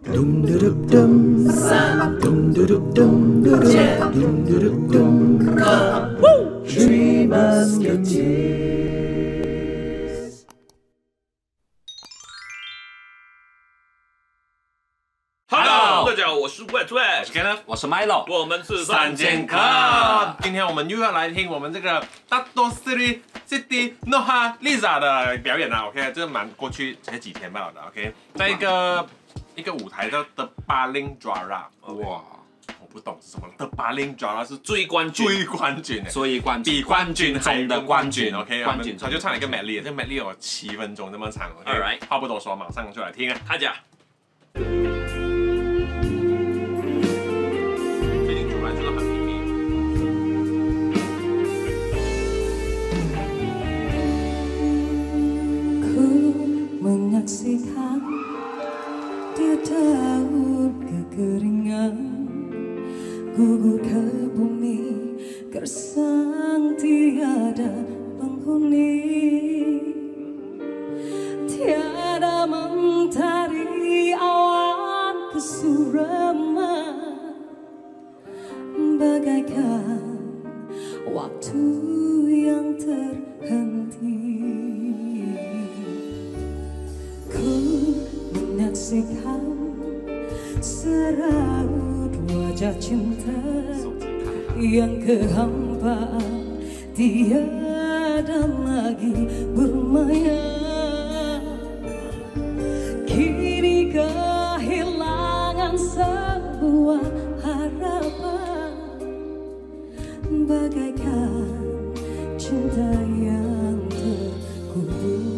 Hello， 大家好，我是Wayne Wayne， 我是 Kenneth， 我是 Mylo， 我们是三剑客。今天我们又要来听我们这个 Dato' Sri Siti Nurhaliza 的表演了 ，OK， 这蛮过去才几天吧的 ，OK， 在一个舞台叫 The Baling Drama， 哇，我不懂是什么。The Baling Drama 是最冠军，比冠军中的冠军。OK， 冠军他就唱了一个 Melly， 这 Melly 有7分钟那么长。OK， 话不多说，马上就来听啊，大家。最近出来真的很拼命。 Dia tahu kekeringan gugur ke bumi gersang tiada penghuni tiada mentari awan kesuraman bagaikan waktu yang terhenti ku menyaksikan seraut wajah cinta yang kehampaan tiada lagi bermaya kini kehilangan sebuah harapan bagaikan cinta yang terkubur.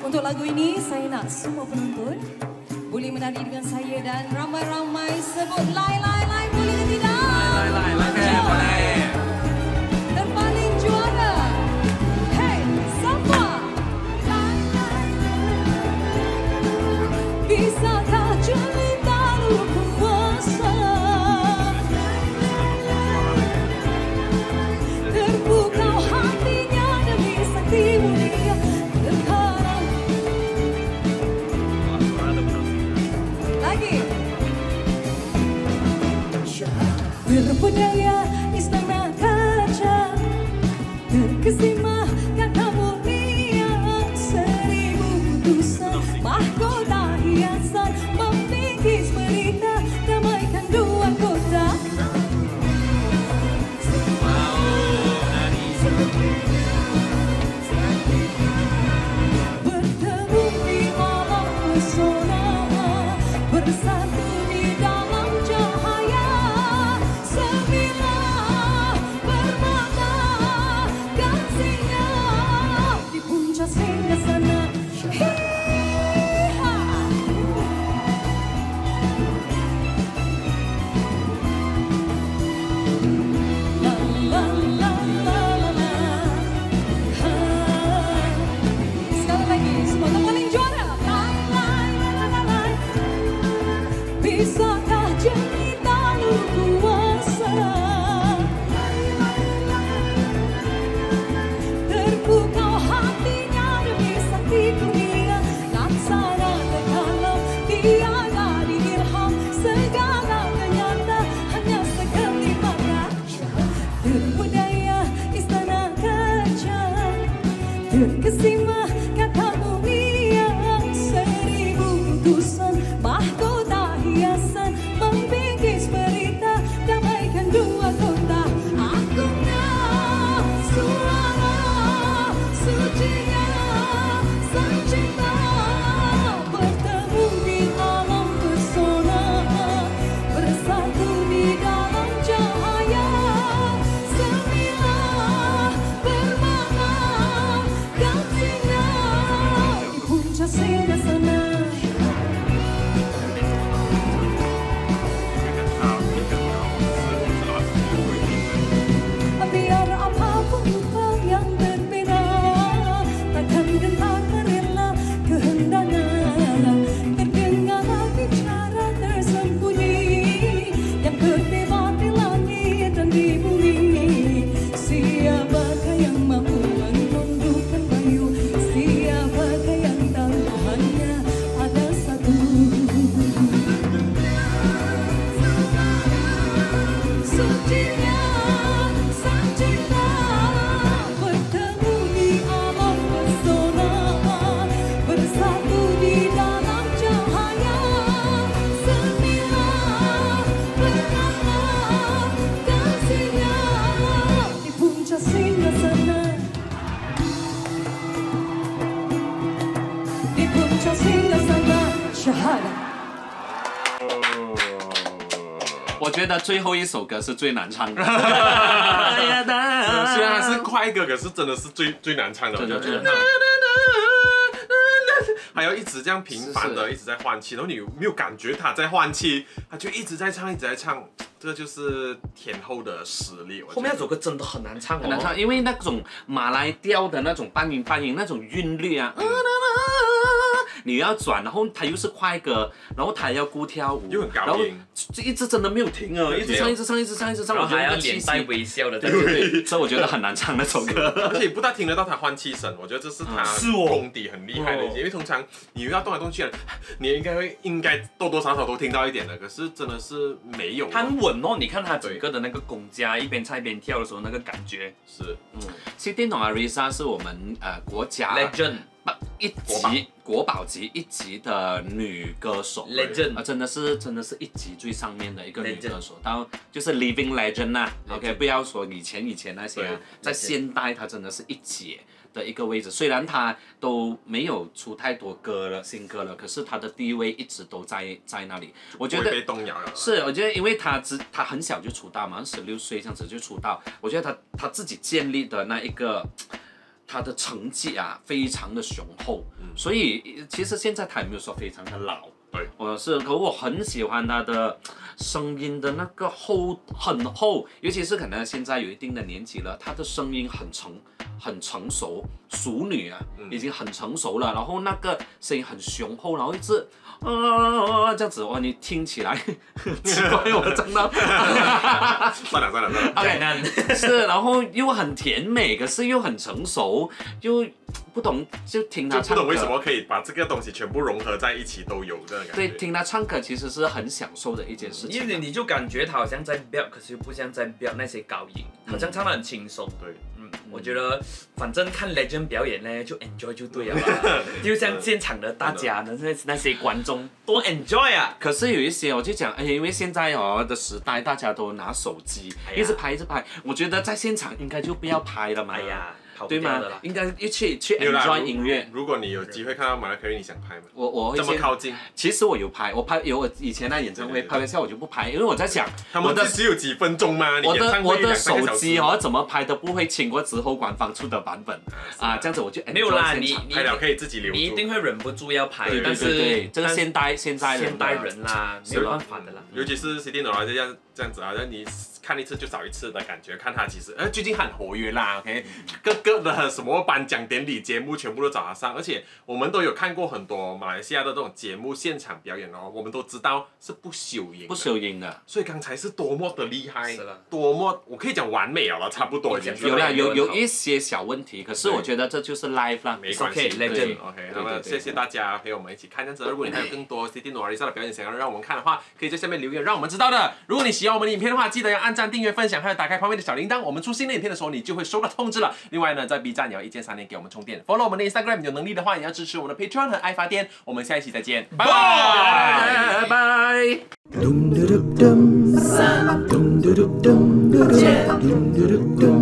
Untuk lagu ini saya nak semua penonton boleh menari dengan saya dan ramai-ramai sebut lai-lai-lai boleh ke tidak? Lai-lai-lai boleh. Terpaling juara. Hey, siapa? Bisa tak cinta lupa kuasa? terpunyaya istana kaca, terkesima kata mulia, seribu putusan mahkota hiasan, memikis berita damaikan dua kota. Bertemu di malam pesona, bersatu di dalam cahaya semila permata kasihnya di puncak hingga sana. Bisakah janji tahu kuasa, terpukau hatinya demi sakti dunia, laksana terkalau tiada di dirham, segala kenyata hanya sekelip mata. Terpedaya istana kaca, terkesima kata mulia, seribu putusan mahkota hiasan, membingkis berita, damaikan dua kota. Agungnya, suara, sucinya sang cinta, bertemu di dalam pesona, bersatu di dalam cahaya semila bermana kasihnya di puncak singgasana.我觉得最后一首歌是最难唱的，虽然它是快歌，可是真的是最难唱的。还要一直这样频繁的一直在换气，然后你没有感觉它在换气，它就一直在唱，一直在唱。 这就是天后的实力。后面那首歌真的很难唱，很难唱，因为那种马来调的那种半音半音那种韵律啊，你要转，然后它又是快歌，然后它要顾跳舞，又很高音，就一直真的没有停啊，一直唱，一直唱，一直唱，一直唱，然后还要脸带微笑的，对，所以我觉得很难唱那首歌，而且不大听得到他换气声，我觉得这是他功底很厉害的，因为通常你又要动来动去的，你应该多多少少都听到一点的，可是真的是没有。 哦，你看他整个的那个公家一边唱一边跳的时候，那个感觉是，Siti Nurhaliza 是我们国家 legend 一级国宝级一级的女歌手 legend 啊，真的是一级最上面的一个女歌手，到就是 living legend 啊 ，OK， 不要说以前那些，在现代她真的是一姐的一个位置，虽然她都没有出太多歌了，新歌了，可是她的地位一直都在那里。我觉得是，我觉得因为她很小就出道嘛，16岁这样子就出道，我觉得她自己建立的那一个。 他的成绩啊，非常的雄厚，所以其实现在他也没有说非常的老，对，可我很喜欢他的声音的那个厚，很厚，尤其是可能现在有一定的年纪了，他的声音很沉很成熟，熟女啊，已经很成熟了，然后那个声音很雄厚，然后一直这样子哇，你听起来奇怪，我真的算了 ，OK， 是，然后又很甜美，可是又很成熟，又不懂就听她唱歌，不懂为什么可以把这个东西全部融合在一起都有这种感觉。对，听她唱歌其实是很享受的一件事情，因为你就感觉她好像在飙，可是又不像在飙那些高音，好像唱得很轻松，对。我觉得反正看 legend 表演呢，就 enjoy 就对了吧，就像现场的大家的那些观众多 enjoy 啊。可是有一些我就讲，哎，因为现在哦的时代，大家都拿手机、一直拍，我觉得在现场应该就不要拍了嘛。哎呀，对吗？应该去 enjoy 音乐。如果你有机会看到马拉凯，你想拍吗？我这么靠近。其实我有拍，我以前那演唱会拍完下我就不拍，因为我在想，我的只有几分钟吗？我的手机哦，怎么拍都不会清过之后官方出的版本啊，这样子我就没有啦。你拍了可以自己留，你一定会忍不住要拍，但是这个现代人啦，没有办法的啦。尤其是 Siti Nurhaliza 这样子啊，你看一次就少一次的感觉，看他其实最近很活跃啦 ，OK， 各的什么颁奖典礼节目全部都找他上，而且我们都有看过很多马来西亚的这种节目现场表演哦，我们都知道是不朽音的，所以刚才是多么的厉害，多么我可以讲完美了，差不多已经有一些小问题，可是我觉得这就是 live 啦，没关系 ，legend OK， 那么谢谢大家陪我们一起看这样子，如果你还有更多 Siti Nurhaliza 的表演想要让我们看的话，可以在下面留言让我们知道的。如果你喜欢我们的影片的话，记得要按赞、订阅、分享，还有打开旁边的小铃铛。我们出新的影片的时候，你就会收到通知了。另外呢，在 B 站也要1键3连给我们充电。follow 我们的 Instagram， 有能力的话也要支持我们的 Patreon 和爱发电。我们下一期再见，拜拜拜拜。